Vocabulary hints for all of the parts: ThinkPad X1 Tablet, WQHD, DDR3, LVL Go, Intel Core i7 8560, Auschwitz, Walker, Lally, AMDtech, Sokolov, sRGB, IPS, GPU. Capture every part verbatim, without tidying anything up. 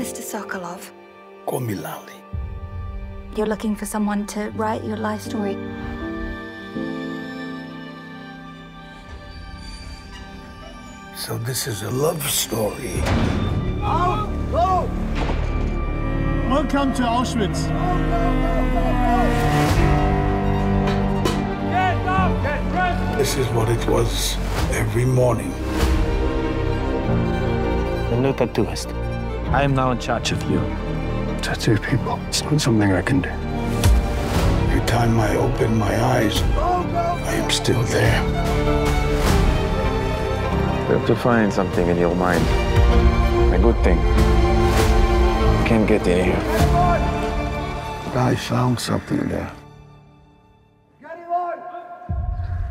Mister Sokolov. Call me Lally. You're looking for someone to write your life story. So this is a love story. Out! Go! Welcome to Auschwitz. Go, go, go, go. Get up! Get dressed! This is what it was every morning. No tattooist. I am now in charge of you. Tattoo people. It's not something I can do. Every time I open my eyes, go, go, go. I am still there. You have to find something in your mind. A good thing. You can't get in here. I found something there.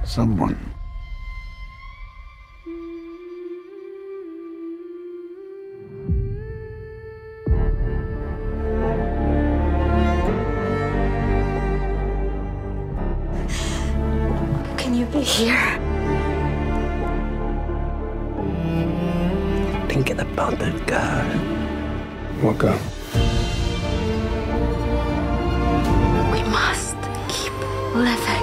Someone. Can you be here? Thinking about that girl. Walker. We must keep living.